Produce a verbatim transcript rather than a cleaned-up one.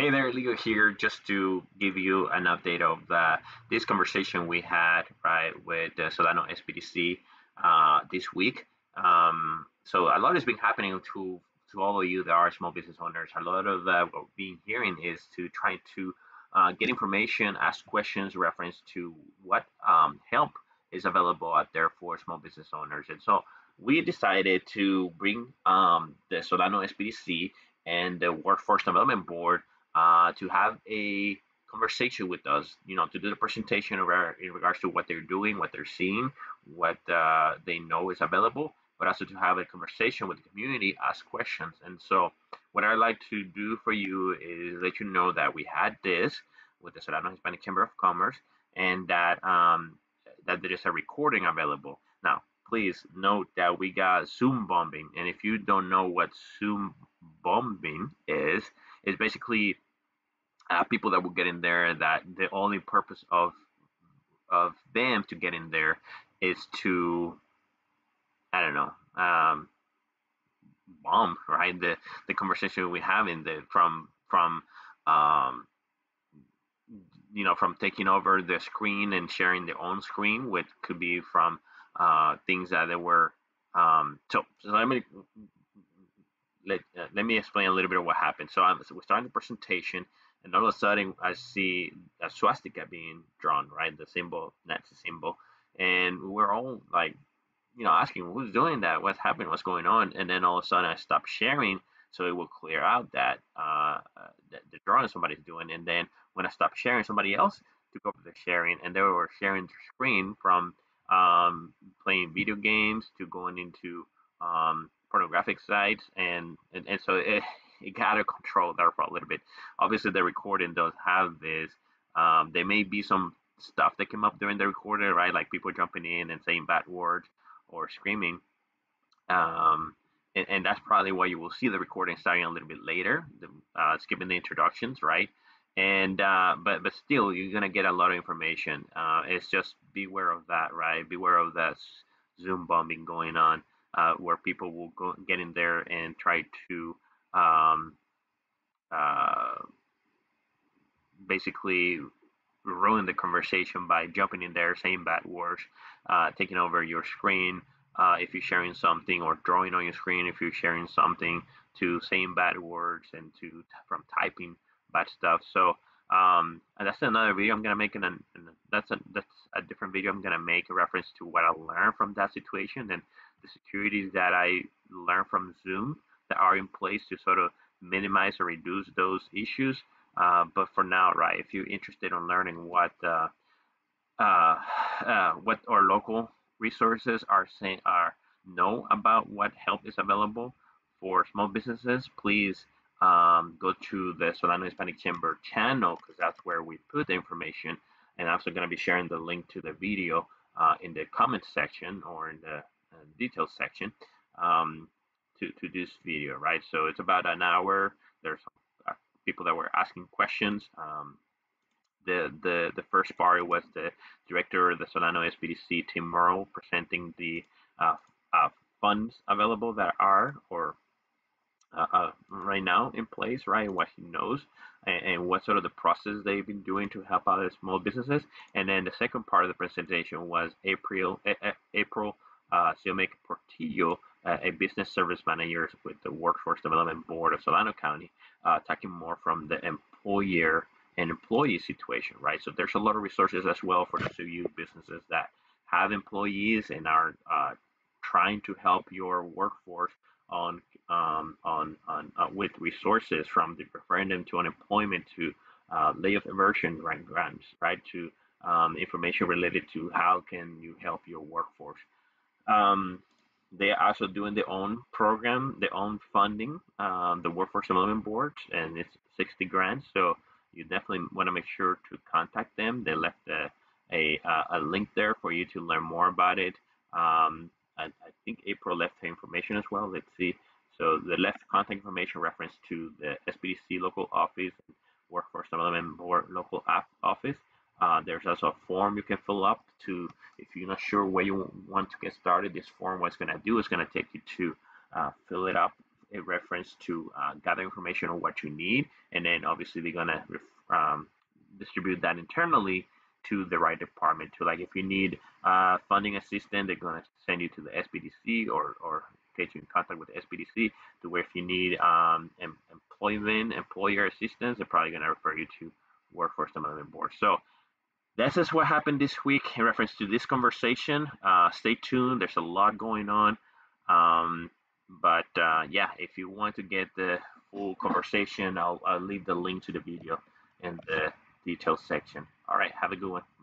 Hey there, Leo here, just to give you an update of uh, this conversation we had right with uh, Solano S B D C uh, this week. Um, so a lot has been happening to, to all of you that are small business owners. A lot of uh, what we've been hearing is to try to uh, get information, ask questions, reference to what um, help is available out there for small business owners. And so we decided to bring um, the Solano S B D C and the Workforce Development Board Uh, to have a conversation with us, you know, to do the presentation our, in regards to what they're doing, what they're seeing, what uh, they know is available, but also to have a conversation with the community, ask questions. And so what I'd like to do for you is let you know that we had this with the Solano Hispanic Chamber of Commerce and that, um, that there is a recording available. Now, please note that we got Zoom bombing. And if you don't know what Zoom bombing is, it's basically uh, people that will get in there that the only purpose of of them to get in there is to, I don't know, um, bomb, right? The the conversation we have in the from from um, you know from taking over the screen and sharing their own screen, which could be from uh, things that they were. Um, so, so let me. Let, uh, let me explain a little bit of what happened. So, um, so we're starting the presentation, and all of a sudden I see a swastika being drawn, right? The symbol, that's the symbol. And we're all like, you know, asking who's doing that? What's happening? What's going on? And then all of a sudden I stopped sharing, so it will clear out that uh, the, the drawing somebody's doing. And then when I stopped sharing, somebody else took over the sharing, and they were sharing the screen from um, playing video games to going into um, pornographic sites, and, and, and so it, it got out of control there for a little bit. Obviously, the recording does have this. Um, there may be some stuff that came up during the recording, right? Like people jumping in and saying bad words or screaming. Um, and, and that's probably why you will see the recording starting a little bit later, the, uh, skipping the introductions, right? And uh, but, but still, you're going to get a lot of information. Uh, it's just beware of that, right? Beware of that Zoom bombing going on. Uh, where people will go get in there and try to um, uh, basically ruin the conversation by jumping in there, saying bad words, uh, taking over your screen uh, if you're sharing something, or drawing on your screen if you're sharing something, to saying bad words and to from typing bad stuff. So um, and that's another video I'm gonna make, and that's a that's a different video I'm gonna make a reference to what I learned from that situation and the securities that I learned from Zoom that are in place to sort of minimize or reduce those issues. Uh, but for now, right, if you're interested in learning what uh, uh, uh, what our local resources are saying, are know about what help is available for small businesses, please um, go to the Solano Hispanic Chamber channel, because that's where we put the information. And I'm also going to be sharing the link to the video uh, in the comment section or in the details section um, to, to this video, right? So it's about an hour. There's people that were asking questions. Um, the, the, the first part was the director of the Solano S B D C, Tim Morrow, presenting the uh, uh, funds available that are or uh, uh, right now in place, right? What he knows and, and what sort of the process they've been doing to help out small businesses. And then the second part of the presentation was April, a, a, April Uh, Ziomek-Portillo, uh, a business service manager with the Workforce Development Board of Solano County, uh, talking more from the employer and employee situation, right? So there's a lot of resources as well for those of you businesses that have employees and are uh, trying to help your workforce on um, on, on uh, with resources, from the referendum to unemployment to uh, layoff aversion grants, right? To um, information related to how can you help your workforce. Um, they're also doing their own program, their own funding, um, the Workforce Development Board, and it's sixty grand. So you definitely want to make sure to contact them. They left a, a, a link there for you to learn more about it. Um, I, I think April left her information as well. Let's see. So they left contact information reference to the S B D C local office, Workforce Development Board local app office. Uh, there's also a form you can fill up to, if you're not sure where you want to get started, this form, what's going to do is going to take you to uh, fill it up in reference to uh, gather information on what you need, and then obviously they're gonna um, distribute that internally to the right department. To like if you need uh, funding assistance, they're gonna send you to the S B D C or or get you in contact with the S B D C. To where if you need um, em employment employer assistance, they're probably gonna refer you to Workforce Development Board. So this is what happened this week in reference to this conversation. Uh, stay tuned. There's a lot going on. Um, but uh, yeah, if you want to get the full conversation, I'll, I'll leave the link to the video in the details section. All right, have a good one.